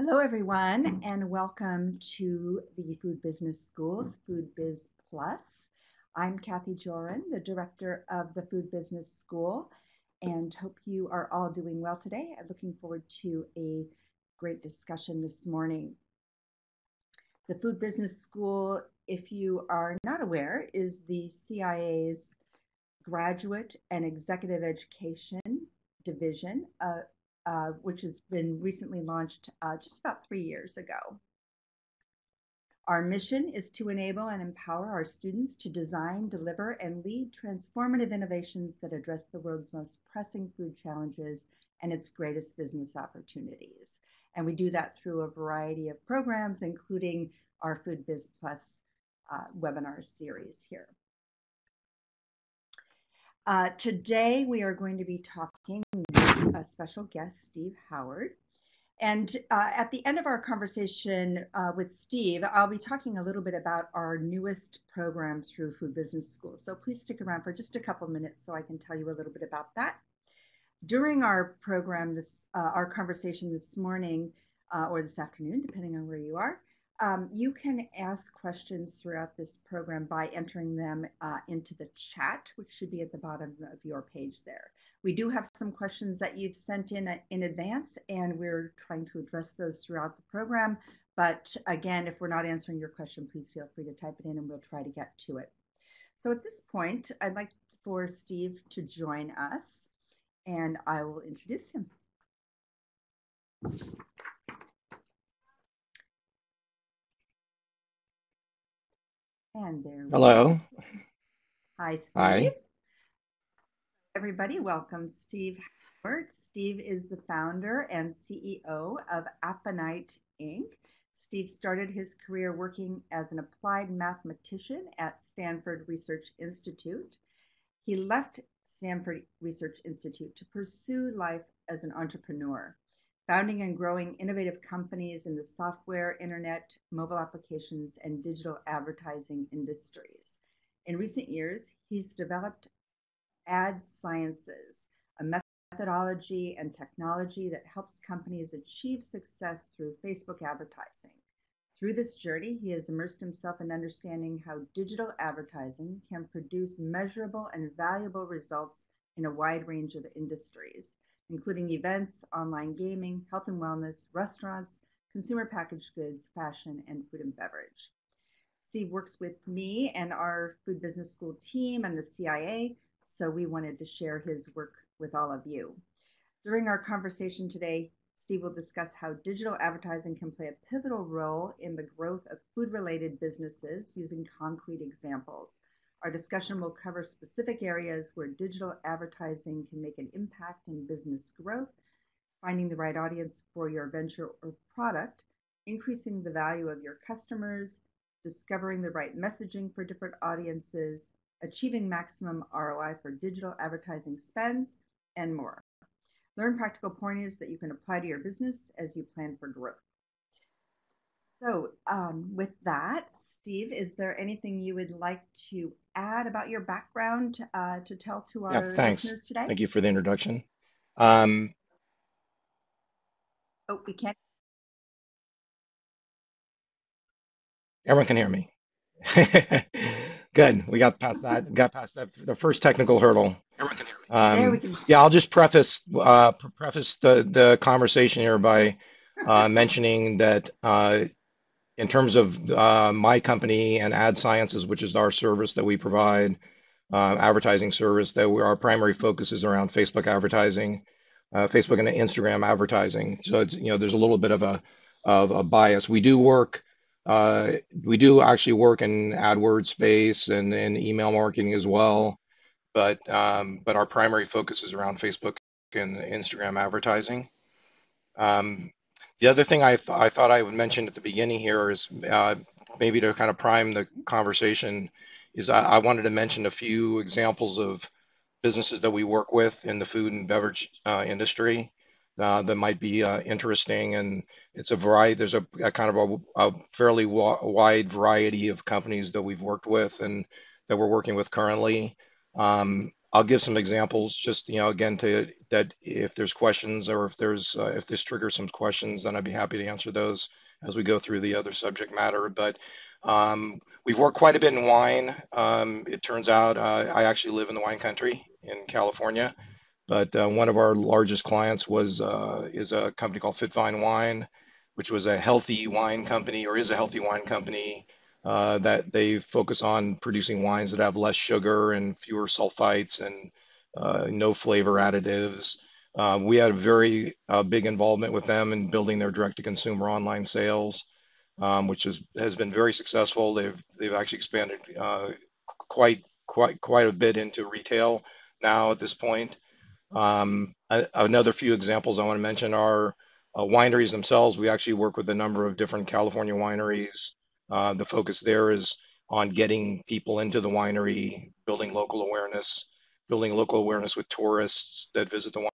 Hello, everyone, and welcome to the Food Business School's FOODBIZ+. I'm Kathy Joran, the director of the Food Business School, and hope you are all doing well today. I'm looking forward to a great discussion this morning. The Food Business School, if you are not aware, is the CIA's Graduate and Executive Education Division, which has been recently launched just about 3 years ago. Our mission is to enable and empower our students to design, deliver, and lead transformative innovations that address the world's most pressing food challenges and its greatest business opportunities. And we do that through a variety of programs, including our FoodBiz+ webinar series here. Today, we are going to be talking with a special guest, Steve Howard. And at the end of our conversation with Steve, I'll be talking a little bit about our newest program through Food Business School. So please stick around for just a couple minutes so I can tell you a little bit about that. During our program, our conversation this morning or this afternoon, depending on where you are, you can ask questions throughout this program by entering them into the chat, which should be at the bottom of your page there. We do have some questions that you've sent in advance, and we're trying to address those throughout the program. But again, if we're not answering your question, please feel free to type it in and we'll try to get to it. So at this point, I'd like for Steve to join us, and I will introduce him. And there we Hello. Go. Hi, Steve. Hi. Everybody, welcome, Steve Howard. Steve is the founder and CEO of Appanite, Inc. Steve started his career working as an applied mathematician at Stanford Research Institute. He left Stanford Research Institute to pursue life as an entrepreneur, founding and growing innovative companies in the software, internet, mobile applications, and digital advertising industries. In recent years, he's developed Ad Sciences, a methodology and technology that helps companies achieve success through Facebook advertising. Through this journey, he has immersed himself in understanding how digital advertising can produce measurable and valuable results in a wide range of industries, including events, online gaming, health and wellness, restaurants, consumer packaged goods, fashion, and food and beverage. Steve works with me and our Food Business School team and the CIA, so we wanted to share his work with all of you. During our conversation today, Steve will discuss how digital advertising can play a pivotal role in the growth of food-related businesses using concrete examples. Our discussion will cover specific areas where digital advertising can make an impact in business growth, finding the right audience for your venture or product, increasing the value of your customers, discovering the right messaging for different audiences, achieving maximum ROI for digital advertising spends, and more. Learn practical pointers that you can apply to your business as you plan for growth. So with that, Steve, is there anything you would like to add about your background to tell to our listeners today? Thank you for the introduction. Oh, we can't. Everyone can hear me. Good. We got past that. Got past that. The first technical hurdle. Everyone can hear me. There we can. Yeah, I'll just preface the conversation here by mentioning that in terms of my company and Ad Sciences, which is our service that we provide, advertising service, that our primary focus is around Facebook advertising, Facebook and Instagram advertising. So it's, you know, there's a little bit of a bias. We do work, we do actually work in AdWords space and in email marketing as well, but our primary focus is around Facebook and Instagram advertising. The other thing I thought I would mention at the beginning here is maybe to kind of prime the conversation is I wanted to mention a few examples of businesses that we work with in the food and beverage industry that might be interesting. And it's a variety, there's a kind of a fairly wide variety of companies that we've worked with and that we're working with currently. I'll give some examples, just, you know, again, to that if there's questions or if there's if this triggers some questions, then I'd be happy to answer those as we go through the other subject matter. But we've worked quite a bit in wine. It turns out I actually live in the wine country in California, but one of our largest clients was is a company called Fitvine Wine, which was a healthy wine company, or is a healthy wine company. That they focus on producing wines that have less sugar and fewer sulfites and no flavor additives. We had a very big involvement with them in building their direct-to-consumer online sales, which has been very successful. They've actually expanded quite a bit into retail now at this point. Another few examples I want to mention are wineries themselves. We actually work with a number of different California wineries. The focus there is on getting people into the winery, building local awareness with tourists that visit the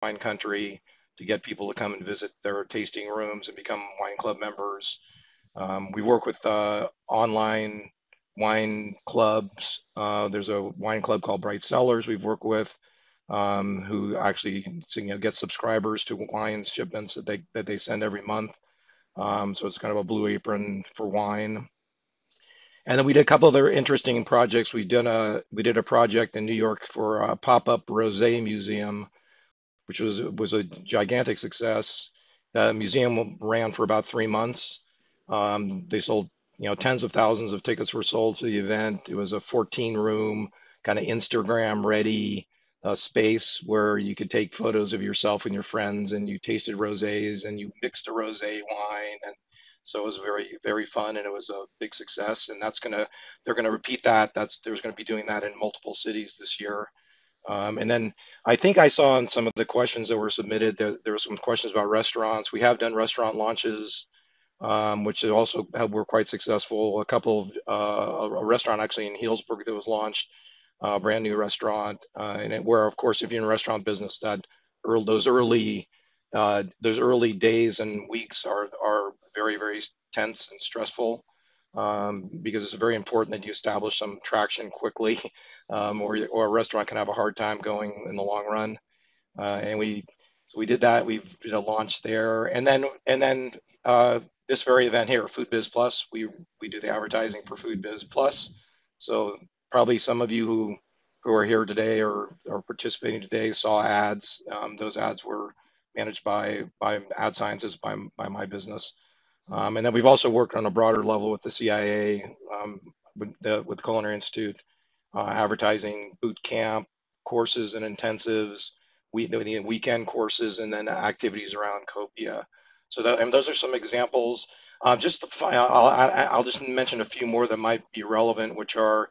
wine country to get people to come and visit their tasting rooms and become wine club members. We work with online wine clubs. There's a wine club called Bright Cellars we've worked with, who actually, you know, get subscribers to wine shipments that they send every month. So it's kind of a blue apron for wine. And then we did a couple other interesting projects. We did a project in New York for a pop-up rosé museum, which was a gigantic success. The museum ran for about 3 months. They sold, you know, tens of thousands of tickets were sold to the event. It was a 14-room kind of Instagram-ready space where you could take photos of yourself and your friends, and you tasted rosés and you mixed a rosé wine. And so it was very, very fun, and it was a big success. And they're going to repeat that. There's going to be doing that in multiple cities this year. And then I think I saw in some of the questions that were submitted, there were some questions about restaurants. We have done restaurant launches, which also were quite successful. A couple of a restaurant actually in Healdsburg that was launched, a brand new restaurant, and where, of course, if you're in the restaurant business, that those early days and weeks are very, very tense and stressful, because it's very important that you establish some traction quickly, or a restaurant can have a hard time going in the long run. And we did that. We did a launch there, and then this very event here, FOODBIZ+, we do the advertising for FOODBIZ+. So probably some of you who are here today or are participating today saw ads. Those ads were managed by Ad Sciences, by my business. And then we've also worked on a broader level with the CIA, with the Culinary Institute, advertising boot camp courses and intensives, weekend courses, and then activities around Copia. So those are some examples. I'll just mention a few more that might be relevant, which are,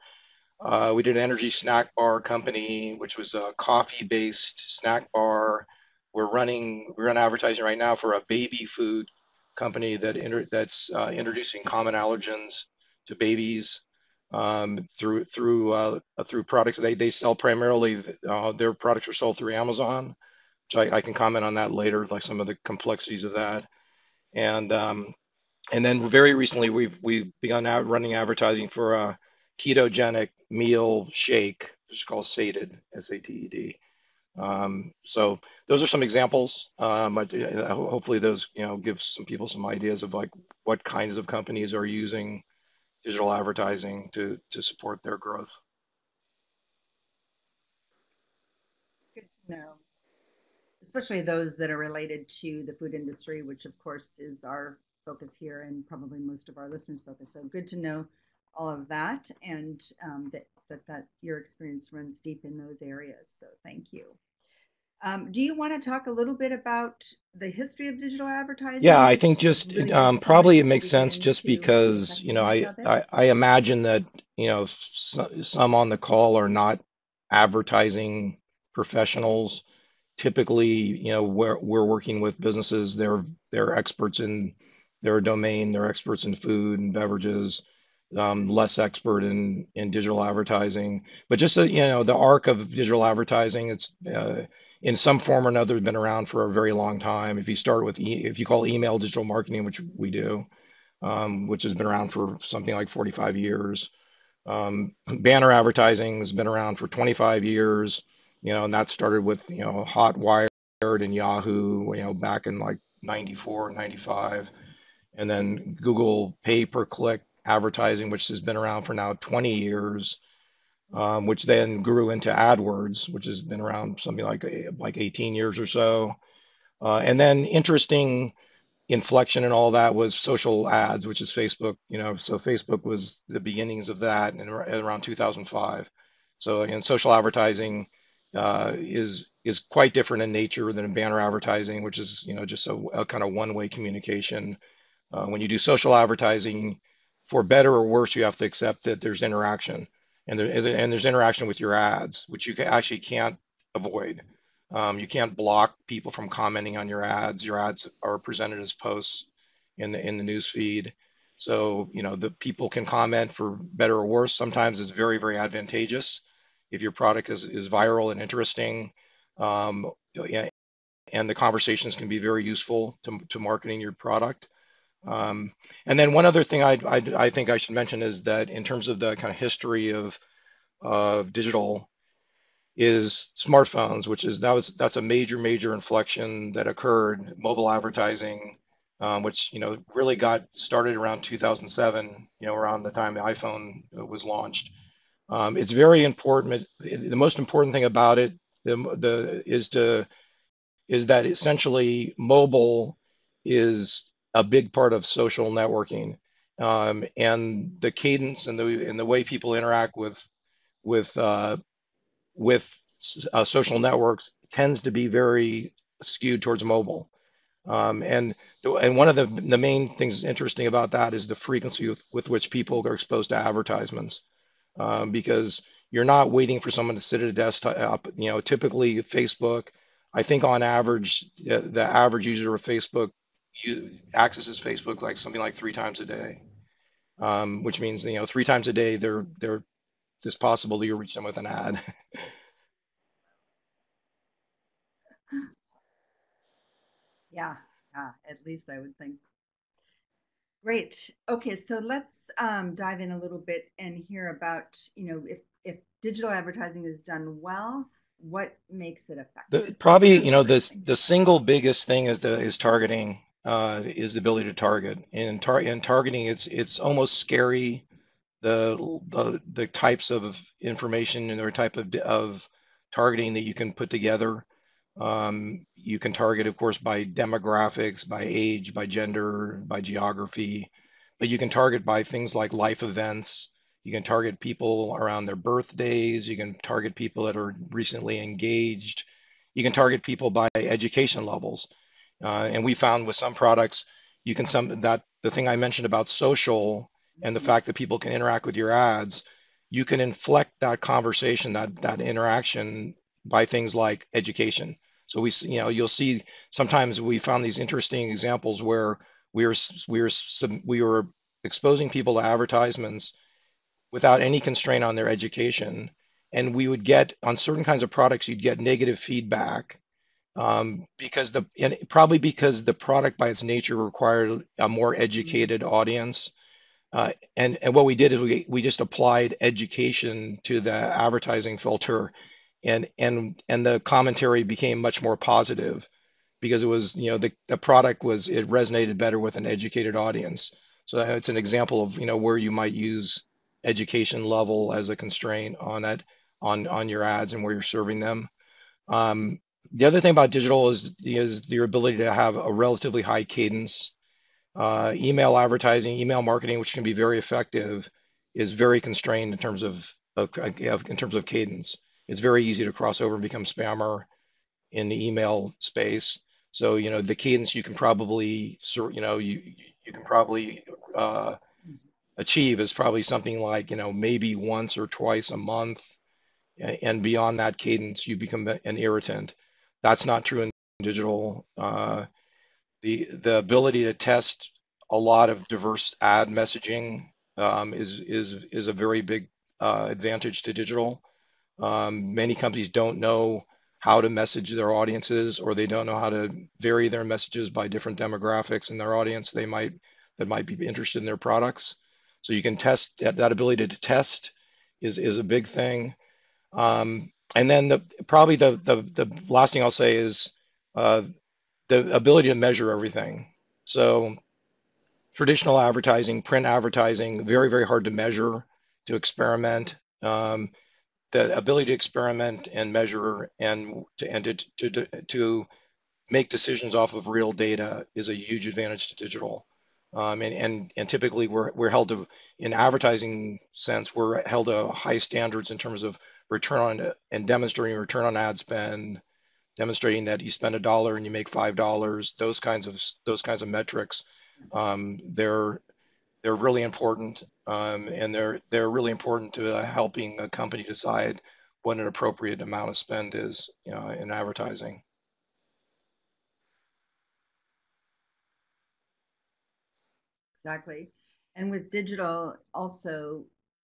we did an energy snack bar company, which was a coffee-based snack bar. We're running advertising right now for a baby food company that's introducing common allergens to babies through products. They sell primarily, their products are sold through Amazon, which I can comment on that later, like some of the complexities of that. And then very recently we've begun running advertising for a ketogenic meal shake, which is called Sated, S-A-T-E-D. So those are some examples. Hopefully those, you know, give some people some ideas of like what kinds of companies are using digital advertising to support their growth. Good to know, especially those that are related to the food industry, which of course is our focus here and probably most of our listeners' focus. So good to know all of that, and that your experience runs deep in those areas. So thank you. Do you want to talk a little bit about the history of digital advertising? Yeah, I think just probably it makes sense just because, you know, I imagine that, you know, some on the call are not advertising professionals. Typically, you know, we're working with businesses. They're experts in their domain. They're experts in food and beverages. Less expert in digital advertising, but just so, you know, the arc of digital advertising, it's in some form or another been around for a very long time. If you start with if you call email digital marketing, which we do, which has been around for something like 45 years, Banner advertising has been around for 25 years, you know, and that started with, you know, Hotwired and Yahoo, you know, back in like 94, 95, and then Google pay-per-click advertising, which has been around for now 20 years, which then grew into AdWords, which has been around something like 18 years or so. And then interesting inflection and all that was social ads, which is Facebook, you know, so Facebook was the beginnings of that in around 2005. So again, social advertising is quite different in nature than banner advertising, which is, you know, just a kind of one-way communication. When you do social advertising, for better or worse, you have to accept that there's interaction, and there's interaction with your ads, which you actually can't avoid. You can't block people from commenting on your ads. Your ads are presented as posts in the news feed. So, you know, the people can comment for better or worse. Sometimes it's very, very advantageous if your product is viral and interesting, and the conversations can be very useful to marketing your product. And then one other thing I think I should mention is that in terms of the kind of history of digital is smartphones, which is that's a major inflection that occurred. Mobile advertising, which, you know, really got started around 2007, you know, around the time the iPhone was launched. It's very important. The most important thing about it is that essentially mobile is a big part of social networking, and the cadence and the way people interact with social networks tends to be very skewed towards mobile. And one of the main things interesting about that is the frequency with which people are exposed to advertisements, because you're not waiting for someone to sit at a desktop. You know, typically Facebook, I think on average, the average user of Facebook accesses Facebook like something like 3 times a day, which means, you know, 3 times a day it's possible that you reach them with an ad. Yeah, at least I would think. Great. Okay, so let's dive in a little bit and hear about, you know, if digital advertising is done well, what makes it effective? Probably, you know, the single biggest thing is targeting. Is the ability to target, and targeting, it's almost scary, the types of information and their type of targeting that you can put together. You can target, of course, by demographics, by age, by gender, by geography, but you can target by things like life events. You can target people around their birthdays. You can target people that are recently engaged. You can target people by education levels. And we found with some products, you can the thing I mentioned about social and the fact that people can interact with your ads, you can inflect that conversation, that interaction by things like education. So you'll see sometimes we found these interesting examples where we were exposing people to advertisements without any constraint on their education, and we would get on certain kinds of products, you'd get negative feedback. Because probably because the product by its nature required a more educated audience, and what we did is we just applied education to the advertising filter, and the commentary became much more positive, because it was, you know, the product resonated better with an educated audience. So it's an example of, you know, where you might use education level as a constraint on your ads and where you're serving them. The other thing about digital is your ability to have a relatively high cadence. Email advertising, email marketing, which can be very effective, is very constrained in terms of cadence. It's very easy to cross over and become spammer in the email space. So, you know, the cadence you can probably, you know, you can probably achieve is probably something like, you know, maybe once or twice a month, and beyond that cadence, you become an irritant. That's not true in digital. The ability to test a lot of diverse ad messaging is a very big advantage to digital. Many companies don't know how to message their audiences, or they don't know how to vary their messages by different demographics in their audience that might be interested in their products. So you can test, that ability to test is a big thing. And then probably the last thing I'll say is the ability to measure everything. So traditional advertising, print advertising, very, very hard to measure, to experiment. The ability to experiment and measure and to make decisions off of real data is a huge advantage to digital. And typically we're held to, in advertising sense, we're held to high standards in terms of return on and demonstrating return on ad spend, demonstrating that you spend $1 and you make $5. Those kinds of metrics, they're really important, and they're really important to helping a company decide what an appropriate amount of spend is, you know, in advertising. Exactly. And with digital also,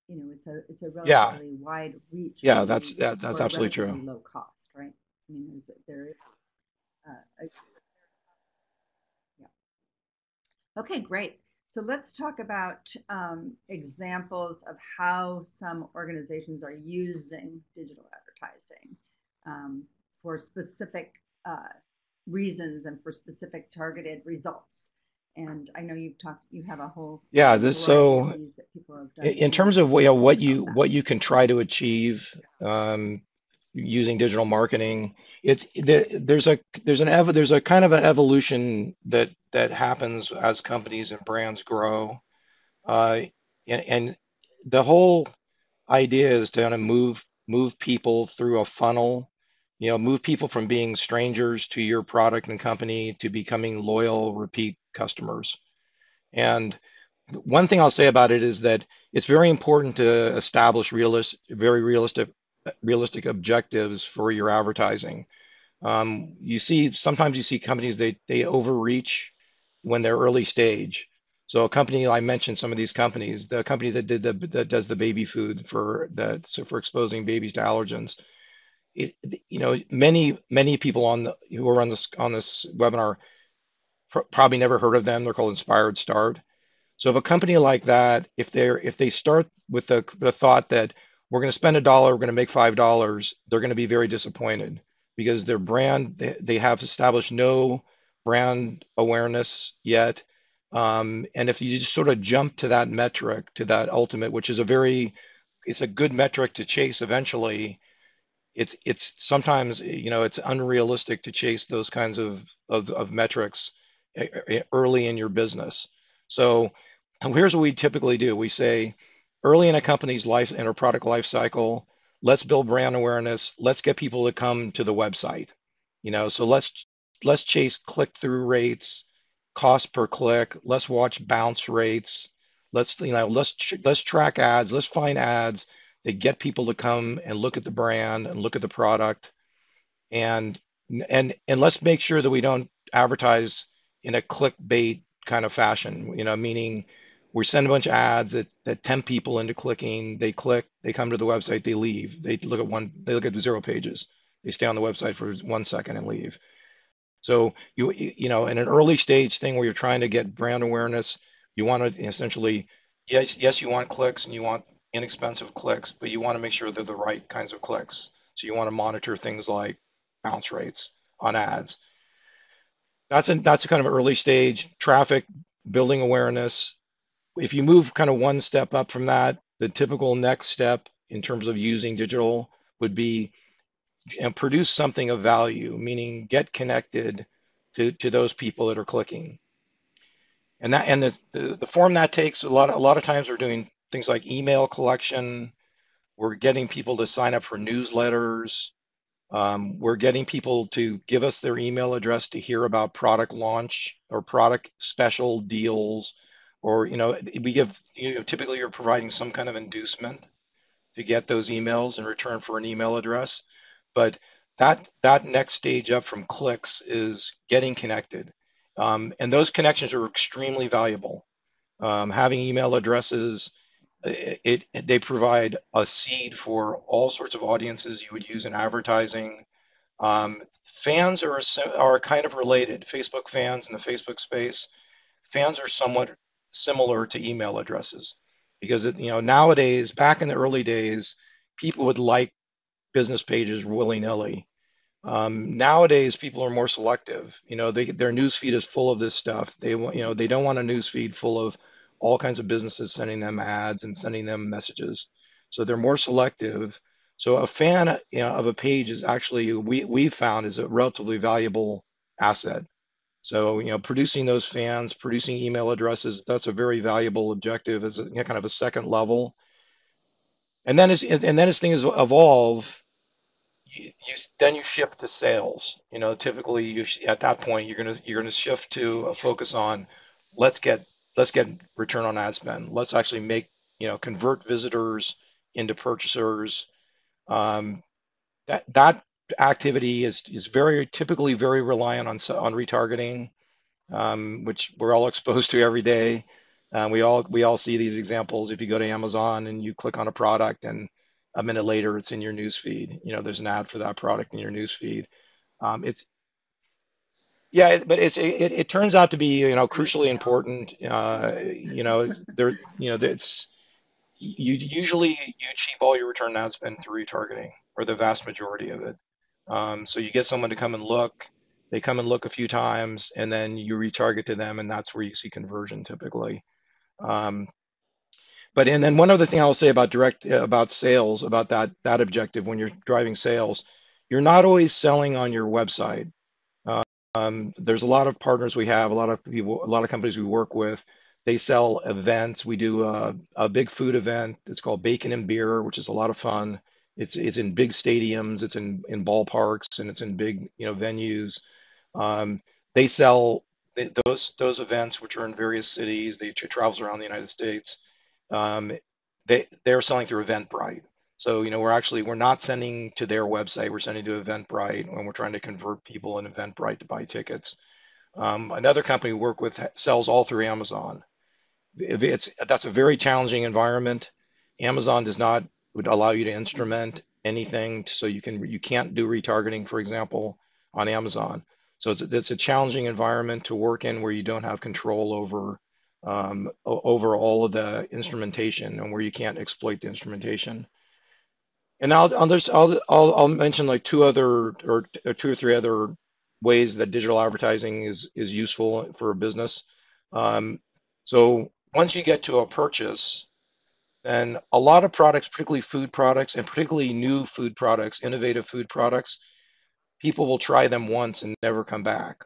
you know, it's a relatively wide reach. Yeah, that's absolutely true. Low cost, right? I mean, there is. Okay, great. So let's talk about examples of how some organizations are using digital advertising for specific reasons and for specific targeted results. And I know you have a whole that people have done in terms of what you can try to achieve using digital marketing. There's a kind of an evolution that happens as companies and brands grow, and the whole idea is to kind of move people through a funnel. You know, move people from being strangers to your product and company to becoming loyal, repeat customers. And one thing I'll say about it is that it's very important to establish very realistic objectives for your advertising. Sometimes you see companies, they overreach when they're early stage. So a company, I mentioned some of these companies, the company that does the baby food for exposing babies to allergens. You know, many people who are on this webinar probably never heard of them. They're called Inspired Start. So if a company like that, if they start with the thought that we're going to spend $1, we're going to make $5, they're going to be very disappointed because their brand, they have established no brand awareness yet. And if you just sort of jump to that metric, to that ultimate, which is it's a good metric to chase eventually. It's sometimes, you know, it's unrealistic to chase those kinds of metrics early in your business. So here's what we typically do. We say early in a company's life and a product life cycle, let's build brand awareness. Let's get people to come to the website, you know, so let's chase click through rates, cost per click. Let's watch bounce rates. Let's track ads. Let's find ads. They get people to come and look at the brand and look at the product, and let's make sure that we don't advertise in a clickbait kind of fashion. You know, meaning we send a bunch of ads that tempt people into clicking. They click, they come to the website, they leave. They look at zero pages. They stay on the website for 1 second and leave. So you know, in an early stage thing where you're trying to get brand awareness, you want to essentially yes you want clicks and you want inexpensive clicks, but you want to make sure they're the right kinds of clicks. So you want to monitor things like bounce rates on ads. That's a kind of early stage traffic, building awareness. If you move kind of one step up from that, the typical next step in terms of using digital would be and produce something of value, meaning get connected to those people that are clicking. And that and the form that takes, a lot of times we're doing things like email collection. We're getting people to sign up for newsletters. We're getting people to give us their email address to hear about product launch or product special deals, or, you know, typically you're providing some kind of inducement to get those emails in return for an email address. But that next stage up from clicks is getting connected. And those connections are extremely valuable. Having email addresses, they provide a seed for all sorts of audiences you would use in advertising. Fans are kind of related. Facebook fans in the Facebook space, fans are somewhat similar to email addresses. because it, nowadays, back in the early days, people would like business pages willy-nilly. Nowadays, people are more selective. Their newsfeed is full of this stuff. They want, they don't want a newsfeed full of all kinds of businesses sending them ads and sending them messages. So they're more selective. So a fan of a page is actually, we found, is a relatively valuable asset. So producing those fans, producing email addresses, that's a very valuable objective as a, kind of a second level. And then as things evolve, then you shift to sales. Typically at that point you're gonna shift to a focus on let's get return on ad spend. Let's actually make convert visitors into purchasers. That activity is typically very reliant on retargeting, which we're all exposed to every day. We all see these examples. If you go to Amazon and you click on a product and a minute later, it's in your newsfeed. There's an ad for that product in your newsfeed. It turns out to be crucially important. You achieve all your return ad spend through retargeting, or the vast majority of it. So you get someone to come and look. They come and look a few times, and then you retarget to them, and that's where you see conversion typically. But then one other thing I'll say about sales, about that objective when you're driving sales, you're not always selling on your website. There's a lot of partners we have, a lot of companies we work with. They sell events. We do a big food event. It's called Bacon and Beer, which is a lot of fun. It's in big stadiums, it's in ballparks, and it's in big venues. They sell those events, which are in various cities. They travel around the United States. They're selling through Eventbrite. So, we're not sending to their website, we're sending to Eventbrite when we're trying to convert people in Eventbrite to buy tickets. Another company we work with sells all through Amazon. That's a very challenging environment. Amazon would allow you to instrument anything. So you can't do retargeting, for example, on Amazon. So it's a challenging environment to work in where you don't have control over all of the instrumentation and where you can't exploit the instrumentation. And I'll mention two or three other ways that digital advertising is useful for a business. So once you get to a purchase, then a lot of products, particularly food products and particularly new food products, innovative food products, people will try them once and never come back.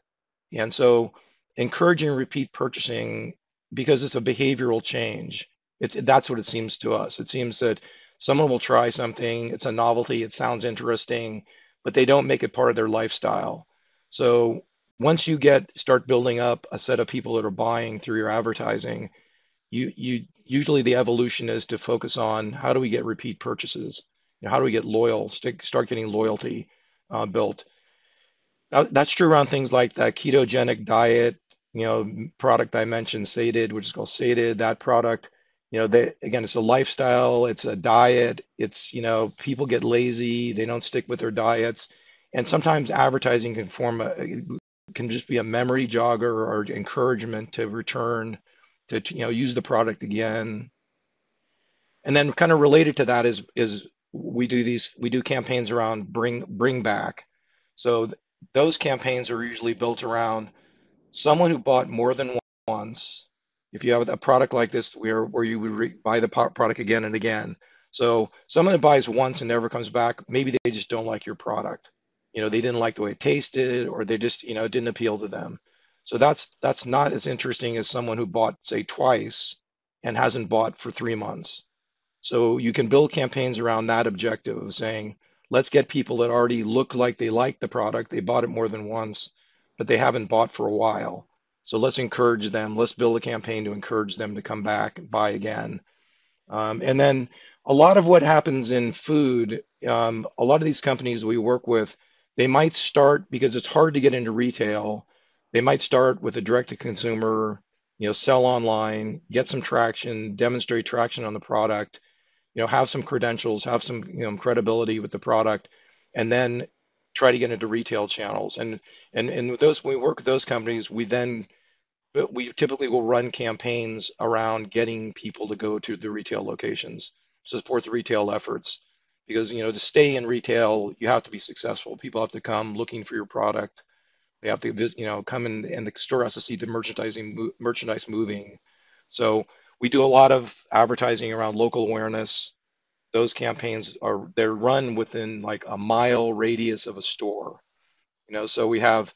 And so encouraging repeat purchasing, because it's a behavioral change. That's what it seems to us. It seems that someone will try something, it's a novelty, it sounds interesting, but they don't make it part of their lifestyle. So once you start building up a set of people that are buying through your advertising, you usually the evolution is to focus on how do we get repeat purchases? How do we get start getting loyalty built? That's true around things like that ketogenic diet, product I mentioned, Sated, which is called Sated, that product, again, it's a lifestyle, it's a diet, it's, people get lazy, they don't stick with their diets. And sometimes advertising can just be a memory jogger or encouragement to return to, use the product again. And then kind of related to that is we do campaigns around bring back. So those campaigns are usually built around someone who bought more than once. If you have a product like this where you would buy the product again and again. So someone that buys once and never comes back, maybe they just don't like your product. They didn't like the way it tasted, or they just, it didn't appeal to them. So that's not as interesting as someone who bought, say, twice and hasn't bought for 3 months. So you can build campaigns around that objective of saying, let's get people that already look like they like the product. They bought it more than once, but they haven't bought for a while. So let's encourage them. Let's build a campaign to encourage them to come back and buy again. And then a lot of what happens in food, a lot of these companies we work with, they might start, because it's hard to get into retail, they might start with a direct-to-consumer, sell online, get some traction, demonstrate traction on the product, have some credentials, have some credibility with the product, and then try to get into retail channels. And with those, when we work with those companies, we then we typically will run campaigns around getting people to go to the retail locations, support the retail efforts, because, you know, to stay in retail, you have to be successful. People have to come looking for your product. They have to visit, you know, come in and the store has to see the merchandise moving. So we do a lot of advertising around local awareness. Those campaigns are, they're run within like a mile radius of a store, you know. So we have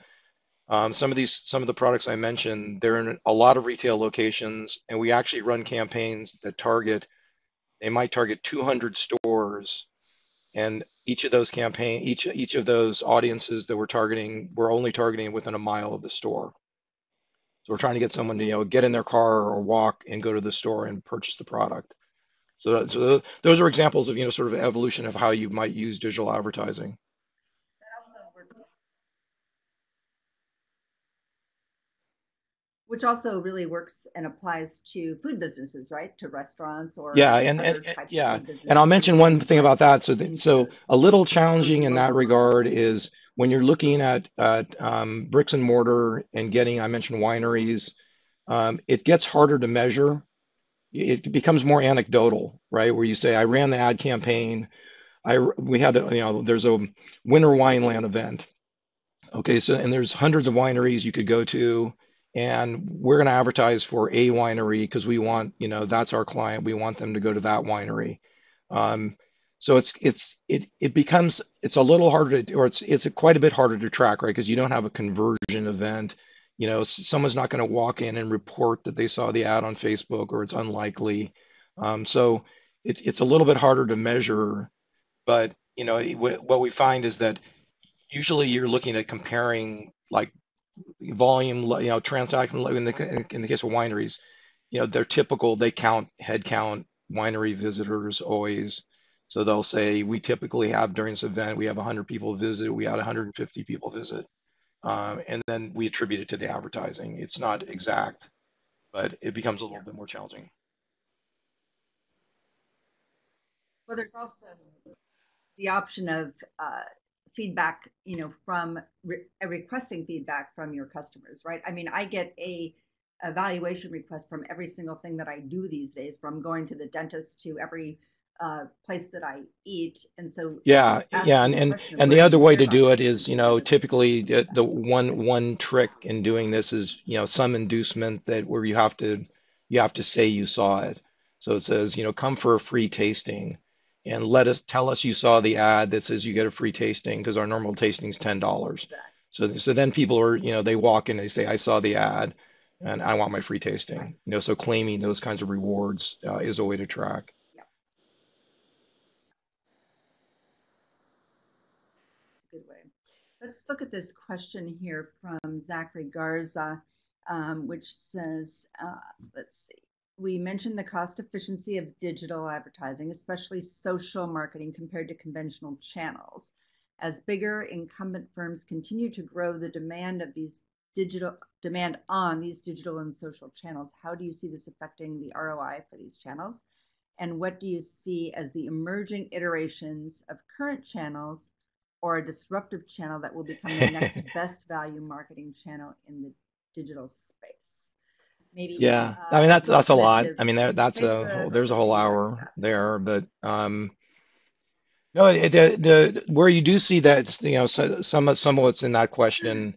some of the products I mentioned, they're in a lot of retail locations, and we actually run campaigns that target, they might target 200 stores, and each of those campaign, each of those audiences that we're targeting, we're only targeting within a mile of the store. So we're trying to get someone to, you know, get in their car or walk and go to the store and purchase the product. So those are examples of, you know, sort of evolution of how you might use digital advertising. That also works. Which also really works and applies to food businesses, right? To restaurants or yeah, and I'll mention one thing about that. So a little challenging in that regard is when you're looking at bricks and mortar and getting, I mentioned wineries, it gets harder to measure. It becomes more anecdotal, right? Where you say, I ran the ad campaign. We had, you know, there's a winter wineland event. Okay, so, and there's hundreds of wineries you could go to, and we're going to advertise for a winery because we want, you know, that's our client. We want them to go to that winery. So it becomes, it's a little harder to, or it's quite a bit harder to track, right? Because you don't have a conversion event. You know, someone's not going to walk in and report that they saw the ad on Facebook, or it's unlikely. So it's a little bit harder to measure. But, you know, what we find is that usually you're looking at comparing like volume, you know, transaction in the case of wineries, you know, they're typical. They count head count, winery visitors always. So they'll say, we typically have during this event, we have 100 people visit. We had 150 people visit. And then we attribute it to the advertising. It's not exact, but it becomes a little bit more challenging. Well, there's also the option of feedback, you know, from requesting feedback from your customers, right? I mean, I get a evaluation request from every single thing that I do these days, from going to the dentist to every place that I eat. And so and the other way to do it is, you know, typically the one trick in doing this is, you know, some inducement that where you have to say you saw it. So it says, you know, come for a free tasting and tell us you saw the ad that says you get a free tasting, because our normal tasting is $10. So then people are, you know, they walk in and they say, I saw the ad and I want my free tasting. Right. You know, so claiming those kinds of rewards is a way to track. Let's look at this question here from Zachary Garza, which says, let's see, we mentioned the cost efficiency of digital advertising, especially social marketing compared to conventional channels. As bigger incumbent firms continue to grow the demand on these digital and social channels, how do you see this affecting the ROI for these channels? And what do you see as the emerging iterations of current channels, or a disruptive channel that will become the next best value marketing channel in the digital space? Maybe. Yeah, I mean, that's a lot. I mean, there's a whole hour there, but no, where you do see that, you know, some of what's in that question,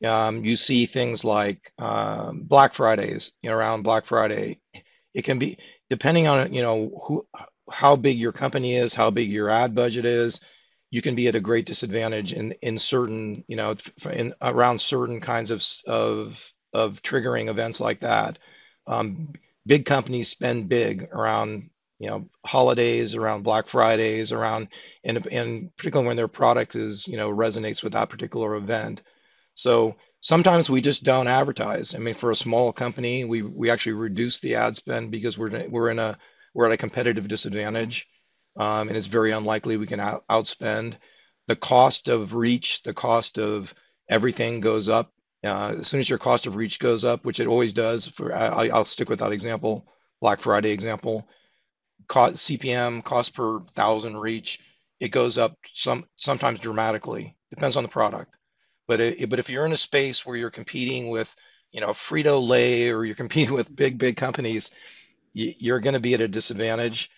you see things like Black Fridays, you know, around Black Friday. It can be, depending on, you know, how big your company is, how big your ad budget is, you can be at a great disadvantage in certain, you know, around certain kinds of triggering events like that. Big companies spend big around, you know, holidays, around Black Fridays, around, and particularly when their product is, you know, resonates with that particular event. So sometimes we just don't advertise. I mean, for a small company, we actually reduce the ad spend because we're at a competitive disadvantage. And it's very unlikely we can outspend. The cost of reach, the cost of everything goes up. As soon as your cost of reach goes up, which it always does, I'll stick with that example, Black Friday example, CPM, cost per thousand reach, it goes up sometimes dramatically, depends on the product. But if you're in a space where you're competing with, Frito-Lay, or you're competing with big companies, you're going to be at a disadvantage.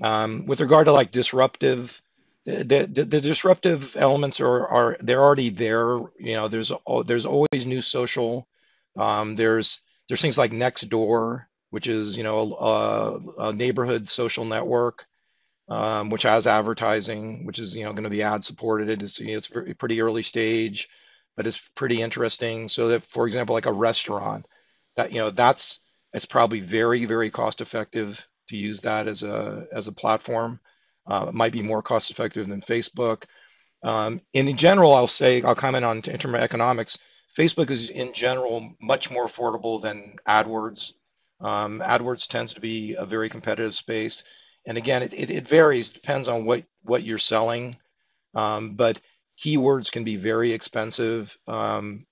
With regard to like disruptive, the disruptive elements are they're already there. There's always new social. There's things like Nextdoor, which is a neighborhood social network, which has advertising, which is going to be ad supported. It's pretty early stage, but it's pretty interesting. So that, for example, like a restaurant, that it's probably very cost effective to use that as a platform. It might be more cost effective than Facebook. And in general, I'll comment on terms of economics. Facebook is in general much more affordable than AdWords. AdWords tends to be a very competitive space, and again, it varies, depends on what you're selling. But keywords can be very expensive, And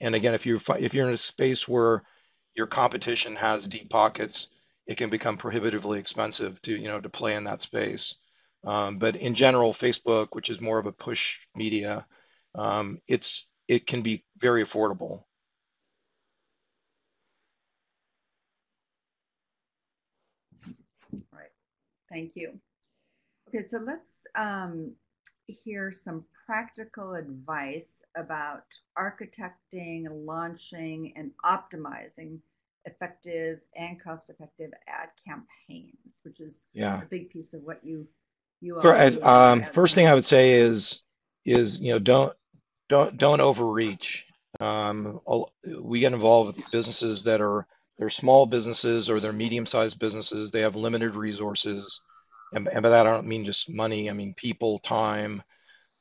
again, if you're in a space where your competition has deep pockets, it can become prohibitively expensive to play in that space. But in general, Facebook, which is more of a push media, it can be very affordable. Right. Thank you. Okay, so let's hear some practical advice about architecting, launching, and optimizing effective and cost-effective ad campaigns, which is a big piece of what you. First thing I would say is don't overreach. We get involved with businesses that they're small businesses or they're medium-sized businesses. They have limited resources, and by that I don't mean just money. I mean people, time,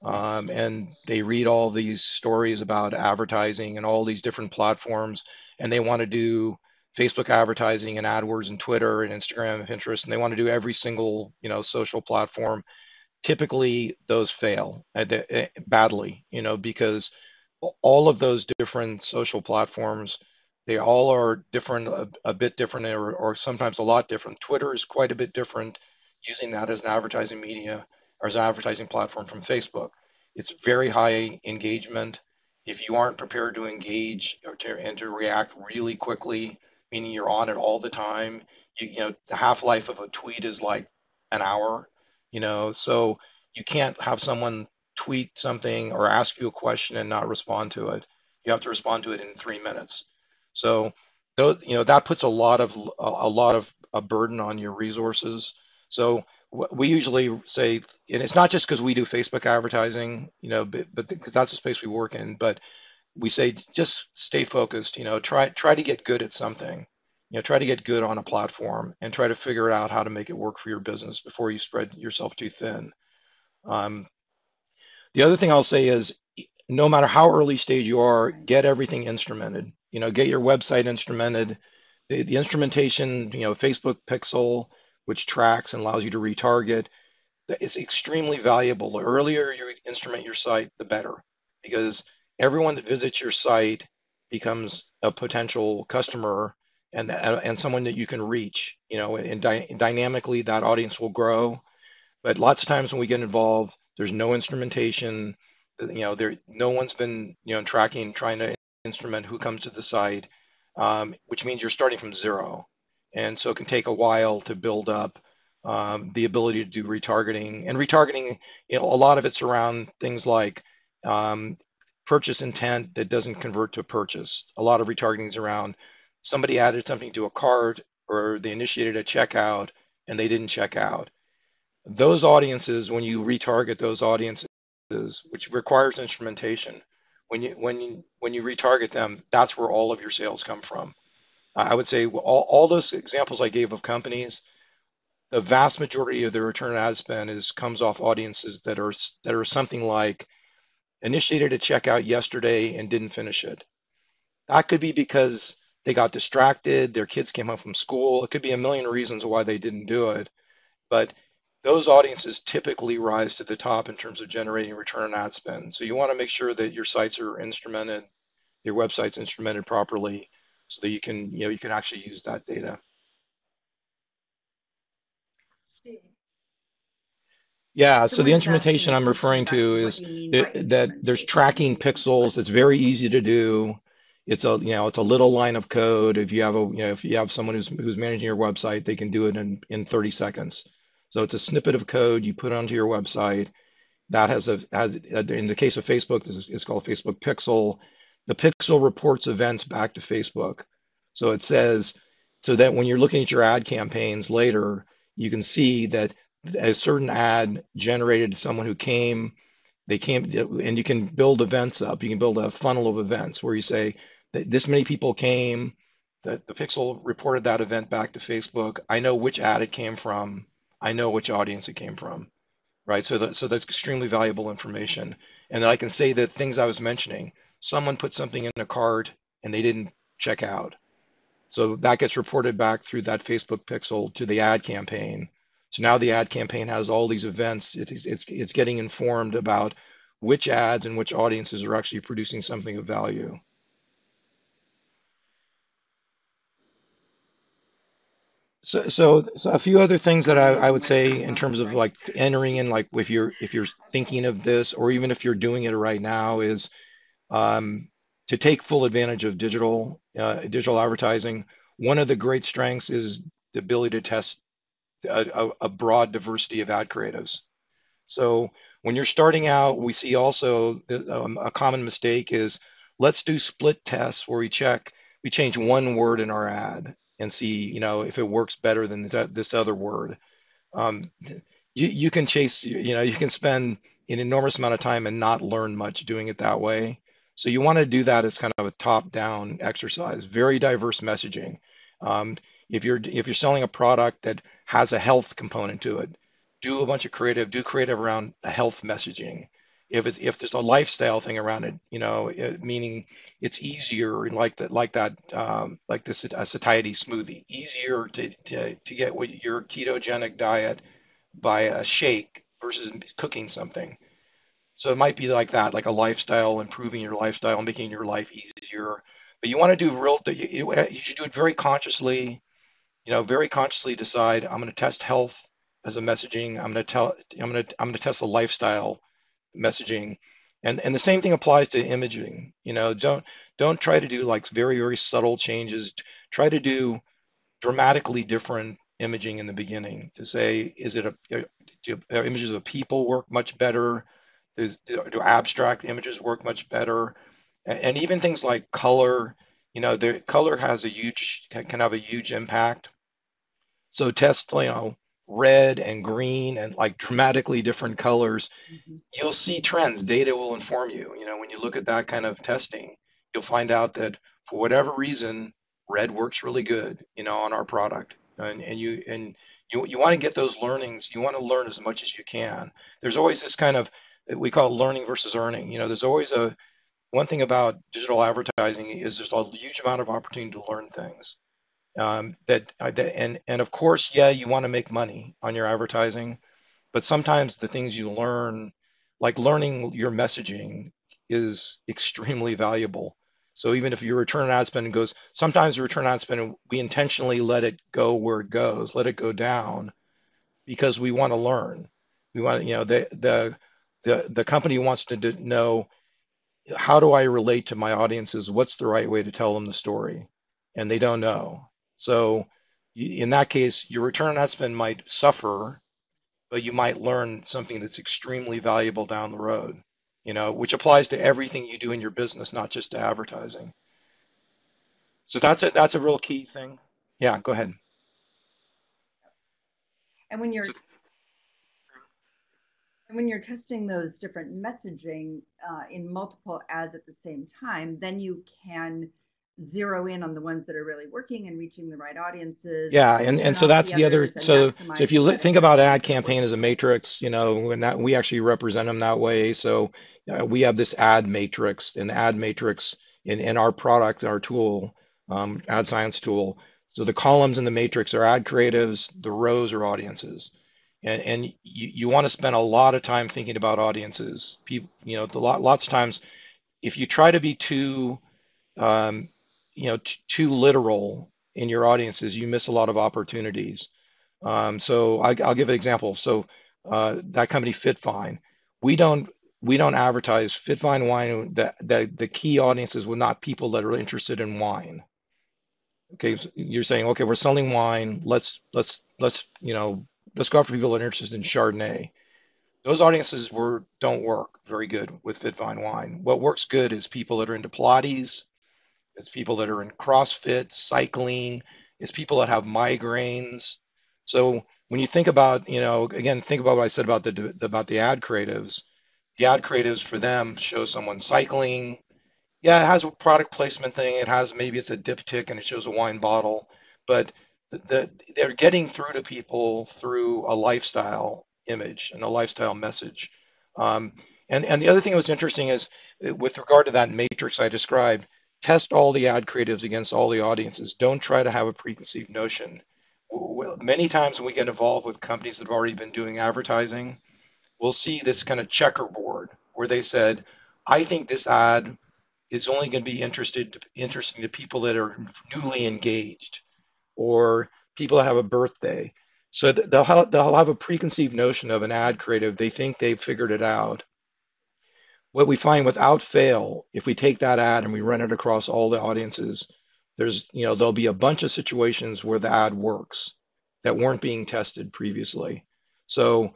and they read all these stories about advertising and all these different platforms, and they want to do Facebook advertising and AdWords and Twitter and Instagram and Pinterest, and they want to do every single social platform. Typically, those fail badly, because all of those different social platforms, they all are different, a bit different, or sometimes a lot different. Twitter is quite a bit different, using that as an advertising media or as an advertising platform from Facebook. It's very high engagement. If you aren't prepared to engage and to react really quickly, meaning you're on it all the time, the half-life of a tweet is like an hour. So you can't have someone tweet something or ask you a question and not respond to it. You have to respond to it in 3 minutes. So that puts a lot of burden on your resources. So we usually say, and it's not just because we do Facebook advertising, but because that's the space we work in, but we say just stay focused, try to get good at something. Try to get good on a platform and try to figure out how to make it work for your business before you spread yourself too thin. The other thing I'll say is, no matter how early stage you are, get everything instrumented. Get your website instrumented. The instrumentation, Facebook Pixel, which tracks and allows you to retarget, it's extremely valuable. The earlier you instrument your site, the better, because everyone that visits your site becomes a potential customer and someone that you can reach, and dynamically that audience will grow. But lots of times when we get involved, there's no instrumentation, no one's been, tracking, trying to instrument who comes to the site, which means you're starting from zero. And so it can take a while to build up the ability to do retargeting. And retargeting, a lot of it's around things like purchase intent that doesn't convert to purchase. A lot of retargeting is around somebody added something to a cart, or they initiated a checkout and they didn't check out. Those audiences, when you retarget those audiences, which requires instrumentation, when you retarget them, that's where all of your sales come from. I would say all those examples I gave of companies, the vast majority of their return on ad spend comes off audiences that are something like initiated a checkout yesterday and didn't finish it. That could be because they got distracted, their kids came home from school. It could be a million reasons why they didn't do it. But those audiences typically rise to the top in terms of generating return on ad spend. So you want to make sure that your sites are instrumented, your website's instrumented properly, so that you can actually use that data. Steve. Yeah, so the instrumentation I'm referring to is that there's tracking pixels. It's very easy to do. It's a, you know, it's a little line of code. If you have a, you know, if you have someone who's managing your website, they can do it in 30 seconds. So it's a snippet of code you put onto your website. That has in the case of Facebook, it's called Facebook Pixel. The Pixel reports events back to Facebook. So it says, so that when you're looking at your ad campaigns later, you can see that a certain ad generated someone who came, they came, and you can build events up. You can build a funnel of events where you say that this many people came, that the Pixel reported that event back to Facebook. I know which ad it came from. I know which audience it came from, right? So that's extremely valuable information. And then I can say that things I was mentioning, someone put something in a cart and they didn't check out. So that gets reported back through that Facebook Pixel to the ad campaign. So now the ad campaign has all these events. It's getting informed about which ads and which audiences are actually producing something of value. So a few other things that I would say in terms of like entering in, like if you're thinking of this, or even if you're doing it right now, is to take full advantage of digital advertising. One of the great strengths is the ability to test a broad diversity of ad creatives. So when you're starting out, we see also a common mistake is, let's do split tests where we change one word in our ad and see, you know, if it works better than this other word. You can chase, you know, you can spend an enormous amount of time and not learn much doing it that way. So you want to do that as kind of a top-down exercise. Very diverse messaging. If you're selling a product that has a health component to it, do a bunch of creative. Do creative around a health messaging. If there's a lifestyle thing around it, you know, meaning it's easier, like this a satiety smoothie, easier to get what your ketogenic diet by a shake versus cooking something. So it might be like that, like a lifestyle, improving your lifestyle, making your life easier. But you want to do you should do it very consciously, you know, very consciously decide, I'm going to test health as a messaging. I'm going to test a lifestyle messaging, and the same thing applies to imaging. You know, don't try to do like very, very subtle changes. Try to do dramatically different imaging in the beginning to say, do images of people work much better? Do abstract images work much better? And even things like color, you know, the color can have a huge impact. So test, you know, red and green and like dramatically different colors. You'll see trends. Data will inform you. You know, when you look at that kind of testing, you'll find out that for whatever reason, red works really good, you know, on our product. And you want to get those learnings. You want to learn as much as you can. There's always this kind of, we call it learning versus earning. You know, there's always one thing about digital advertising is there's a huge amount of opportunity to learn things. And of course, yeah, you want to make money on your advertising, but sometimes the things you learn, like learning your messaging, is extremely valuable. So even if your return on ad spend goes, sometimes the return on ad spend, we intentionally let it go where it goes, let it go down, because we want to learn. We want, you know, the company wants to know, how do I relate to my audiences? What's the right way to tell them the story? And they don't know. So in that case, your return on ad spend might suffer, but you might learn something that's extremely valuable down the road, you know, which applies to everything you do in your business, not just to advertising. So that's a real key thing. Yeah, go ahead. And when you're testing those different messaging in multiple ads at the same time, then you can zero in on the ones that are really working and reaching the right audiences. Yeah, and so that's the other, so if you think about ad campaign as a matrix, you know, and that we actually represent them that way. So we have this ad matrix, an ad matrix in our product, our tool, ad science tool. So the columns in the matrix are ad creatives, the rows are audiences. And you want to spend a lot of time thinking about audiences. People, you know, lots of times, if you try to be too, you know, too literal in your audiences, you miss a lot of opportunities. So I'll give an example. So that company Fitvine, we don't we don't advertise Fitvine Wine. The key audiences were not people that are interested in wine. Okay, you're saying, okay, we're selling wine. Let's go after people that are interested in Chardonnay. Those audiences don't work very good with Fitvine Wine. What works good is people that are into Pilates. It's people that are in CrossFit, cycling. It's people that have migraines. So when you think about, again, think about what I said about the ad creatives. The ad creatives for them show someone cycling. Yeah, it has a product placement thing. It has, maybe it's a diptych and it shows a wine bottle, but they're getting through to people through a lifestyle image and a lifestyle message. And the other thing that was interesting is, with regard to that matrix I described, test all the ad creatives against all the audiences. Don't try to have a preconceived notion. Many times when we get involved with companies that have already been doing advertising, we'll see this kind of checkerboard where they said, I think this ad is only going to be interesting to people that are newly engaged or people that have a birthday. So they'll have a preconceived notion of an ad creative. They think they've figured it out. What we find without fail, if we take that ad and we run it across all the audiences, there'll be a bunch of situations where the ad works that weren't being tested previously. So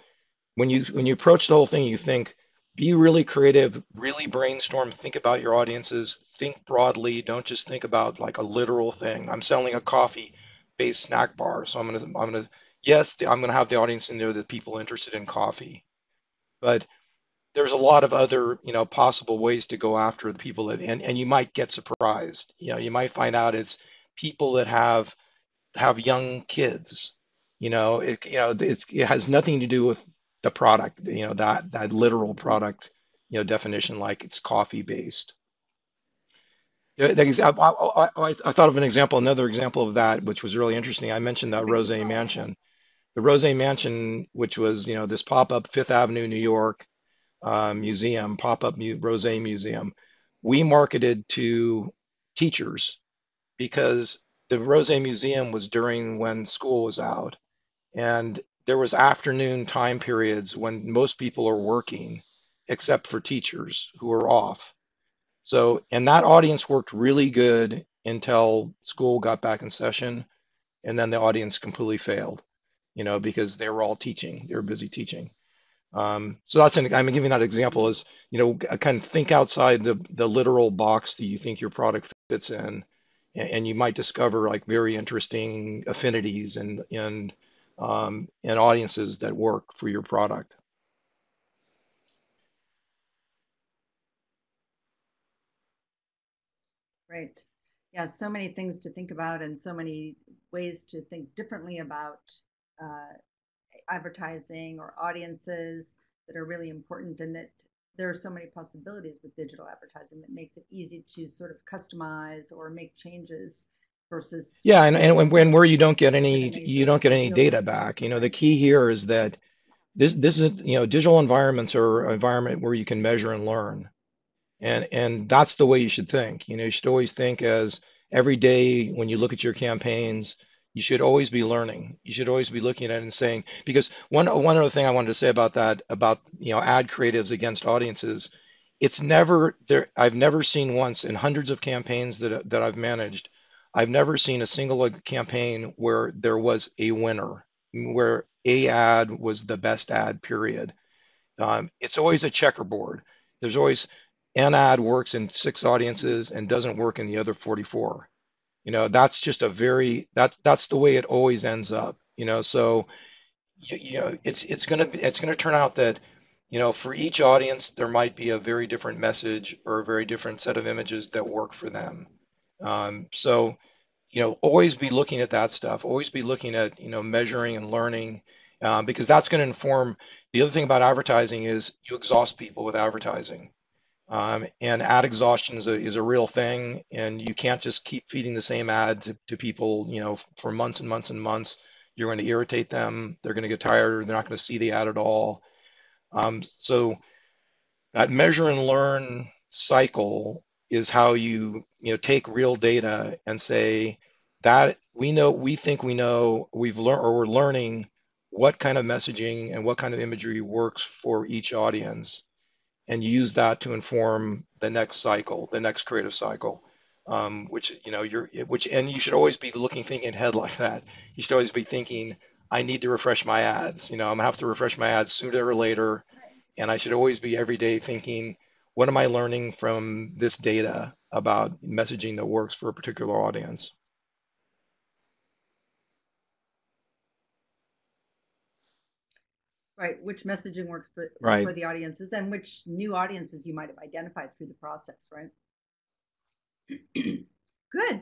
when you approach the whole thing, you think, be really creative, really brainstorm, think about your audiences, think broadly. Don't just think about like a literal thing. I'm selling a coffee-based snack bar, so I'm gonna have the audience in there, the people interested in coffee, but there's a lot of other, possible ways to go after the people that, and you might get surprised. You might find out it's people that have young kids. It has nothing to do with the product, that literal product, definition, like it's coffee based. I thought of another example of that, which was really interesting. I mentioned that Rosé Mansion, which was, this pop-up Fifth Avenue, New York, museum, pop-up Rosé Museum. We marketed to teachers because the Rosé Museum was during when school was out, and there was afternoon time periods when most people are working, except for teachers who are off. So, and that audience worked really good until school got back in session, and then the audience completely failed, because they were all teaching, they were busy teaching. So that's I'm giving that example is, kind of think outside the literal box that you think your product fits in, and you might discover like very interesting affinities and audiences that work for your product. Right. Yeah. So many things to think about and so many ways to think differently about, advertising or audiences that are really important, and that there are so many possibilities with digital advertising that makes it easy to sort of customize or make changes versus. Yeah, and where you don't get any data back. The key here is that this is, digital environments are an environment where you can measure and learn, and that's the way you should think. You should always think as every day when you look at your campaigns. You should always be learning. You should always be looking at it and saying, because one other thing I wanted to say about that, about, ad creatives against audiences, it's never there. I've never seen once in hundreds of campaigns that I've managed, I've never seen a single campaign where there was a winner, where a ad was the best ad, period. It's always a checkerboard. There's always an ad works in 6 audiences and doesn't work in the other 44. That's just that's the way it always ends up, so, it's going to turn out that, for each audience, there might be a very different message or a very different set of images that work for them. So, always be looking at that stuff, always be looking at, measuring and learning, because that's going to inform. The other thing about advertising is you exhaust people with advertising. And ad exhaustion is a real thing, and you can't just keep feeding the same ad to people, for months and months and months. You're going to irritate them. They're going to get tired. They're not going to see the ad at all. So that measure and learn cycle is how you, take real data and say that we're learning what kind of messaging and what kind of imagery works for each audience. and use that to inform the next cycle, the next creative cycle, and you should always be thinking ahead like that. You should always be thinking, I need to refresh my ads. You know, I'm gonna have to refresh my ads sooner or later. And I should always be every day thinking, what am I learning from this data about messaging that works for a particular audience? Right, which messaging works for the audiences and which new audiences you might have identified through the process, right? Good.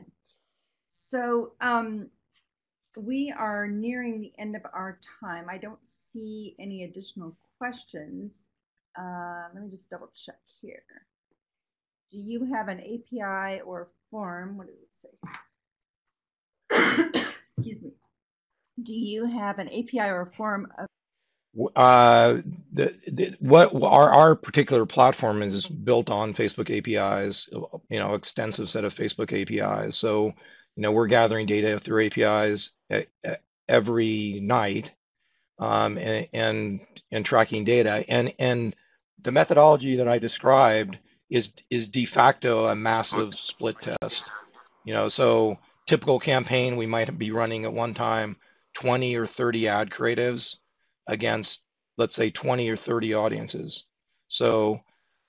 So we are nearing the end of our time. I don't see any additional questions. Let me just double check here. Do you have an API or form? What did it say? Excuse me. Do you have an API or a form of? Our particular platform is built on Facebook APIs, extensive set of Facebook APIs. So, we're gathering data through APIs every night, and tracking data. And the methodology that I described is de facto a massive split test. So typical campaign, we might be running at one time 20 or 30 ad creatives against, let's say, 20 or 30 audiences. So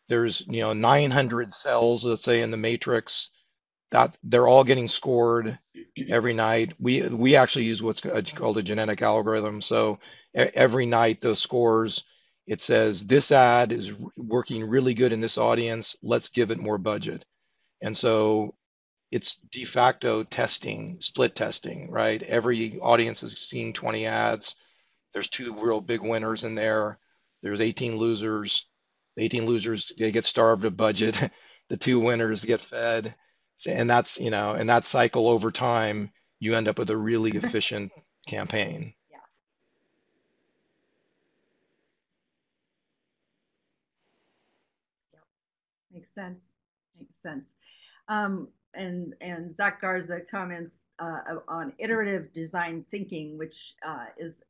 there's 900 cells, let's say, in the matrix that they're all getting scored every night. We actually use what's called a genetic algorithm. So every night those scores, it says this ad is working really good in this audience, let's give it more budget. And so it's de facto testing, split testing, right? Every audience is seeing 20 ads. There's 2 real big winners in there. There's 18 losers. The 18 losers, they get starved of budget. The 2 winners get fed. And that's, in that cycle over time, you end up with a really efficient campaign. Yeah. Makes sense. Makes sense. And Zach Garza comments on iterative design thinking, which is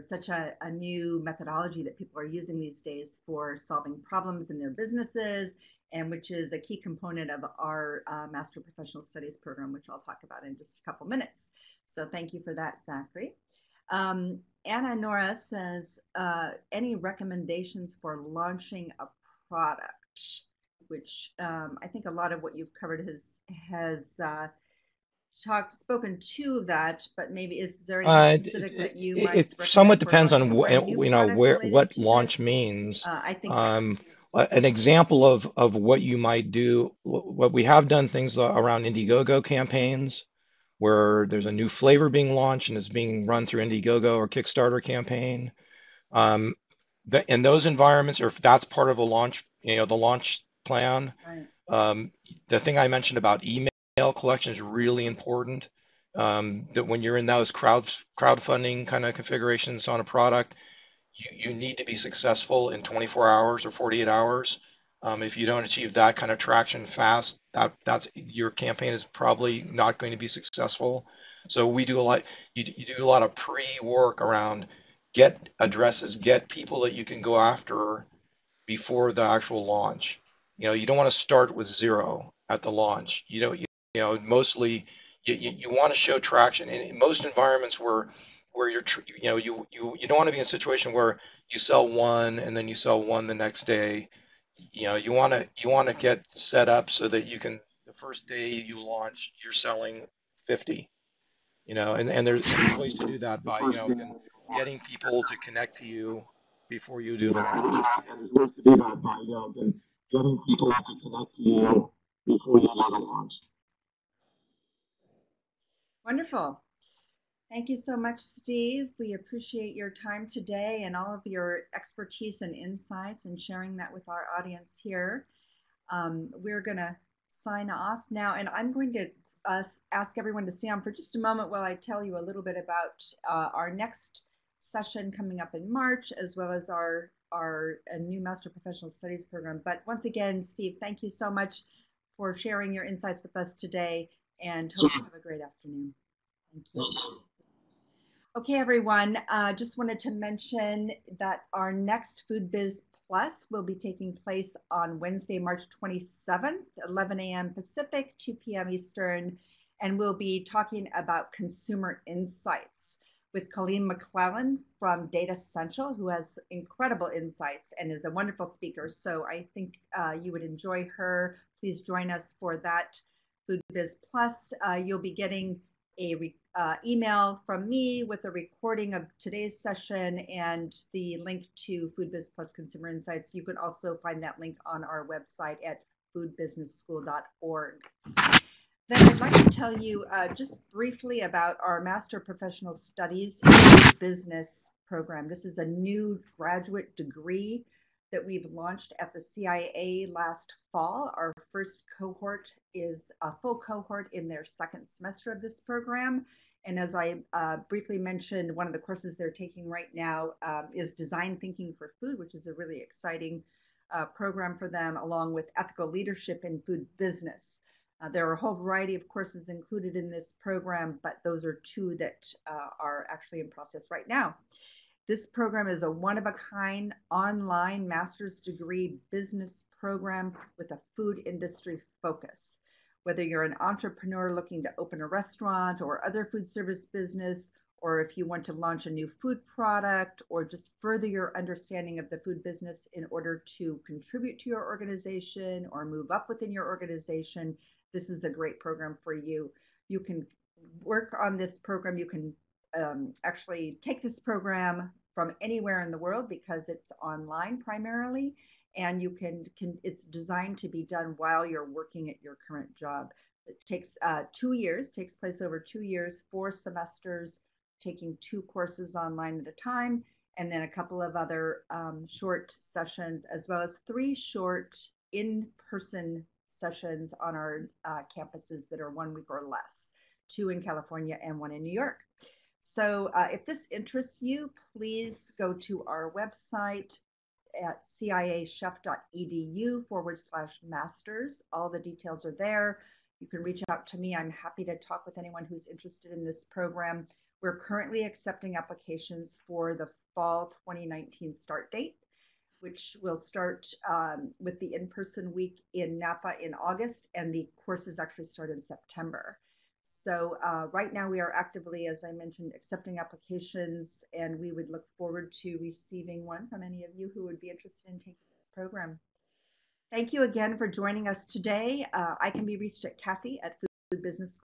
such a new methodology that people are using these days for solving problems in their businesses, and which is a key component of our Master Professional Studies program, which I'll talk about in just a couple minutes. So thank you for that, Zachary. Anna Nora says, any recommendations for launching a product? Which I think a lot of what you've covered has spoken to that, but maybe is there anything specific that you might recommend? Somewhat depends on what launch means. I think an example of what you might do, what we have done things around Indiegogo campaigns, where there's a new flavor being launched and it's being run through Indiegogo or Kickstarter campaign. In those environments, or if that's part of a launch, the launch plan. Right. The thing I mentioned about email collection is really important, that when you're in those crowdfunding kind of configurations on a product, you need to be successful in 24 hours or 48 hours. If you don't achieve that kind of traction fast, that's your campaign is probably not going to be successful. So we do a lot of pre-work around get addresses, get people that you can go after before the actual launch. You don't want to start with 0 at the launch. Mostly you want to show traction in most environments where you're, you don't want to be in a situation where you sell 1 and then you sell 1 the next day. You want to get set up so that you can, the first day you launch, you're selling 50, and there's ways to do that by, getting people to connect to you before you do the launch. And there's ways to do that by, getting people to connect to you before you do the launch. Wonderful. Thank you so much, Steve. We appreciate your time today and all of your expertise and insights and sharing that with our audience here. We're going to sign off now, and I'm going to ask everyone to stay on for just a moment while I tell you a little bit about our next session coming up in March, as well as our new Master Professional Studies program. But once again, Steve, thank you so much for sharing your insights with us today, and hope you have a great afternoon. Thank you. Okay, everyone, just wanted to mention that our next FOODBIZ+ Plus will be taking place on Wednesday, March 27th, 11 a.m. Pacific, 2 p.m. Eastern, and we'll be talking about consumer insights with Colleen McClellan from Data Central, who has incredible insights and is a wonderful speaker. So I think you would enjoy her. Please join us for that FoodBiz+. You'll be getting a email from me with a recording of today's session and the link to FoodBiz+ Consumer Insights. You can also find that link on our website at foodbusinessschool.org. Then I'd like to tell you just briefly about our Master Professional Studies in Business program. This is a new graduate degree that we've launched at the CIA last fall. Our first cohort is a full cohort in their second semester of this program. And as I briefly mentioned, one of the courses they're taking right now is Design Thinking for Food, which is a really exciting program for them, along with Ethical Leadership in Food Business. There are a whole variety of courses included in this program, but those are two that are actually in process right now. This program is a one-of-a-kind online master's degree business program with a food industry focus. Whether you're an entrepreneur looking to open a restaurant or other food service business, or if you want to launch a new food product, or just further your understanding of the food business in order to contribute to your organization or move up within your organization, this is a great program for you. You can work on this program. You can actually take this program from anywhere in the world because it's online primarily, and you can it's designed to be done while you're working at your current job. It takes 2 years, takes place over 2 years, 4 semesters, taking 2 courses online at a time, and then a couple of other short sessions, as well as 3 short in-person sessions on our campuses that are 1 week or less, 2 in California and 1 in New York. So if this interests you, please go to our website at ciachef.edu/masters. All the details are there. You can reach out to me. I'm happy to talk with anyone who's interested in this program. We're currently accepting applications for the fall 2019 start date, which will start with the in-person week in Napa in August, and the courses actually start in September. So right now we are actively, as I mentioned, accepting applications, and we would look forward to receiving one from any of you who would be interested in taking this program. Thank you again for joining us today. I can be reached at Kathy at foodbusinessschool.org.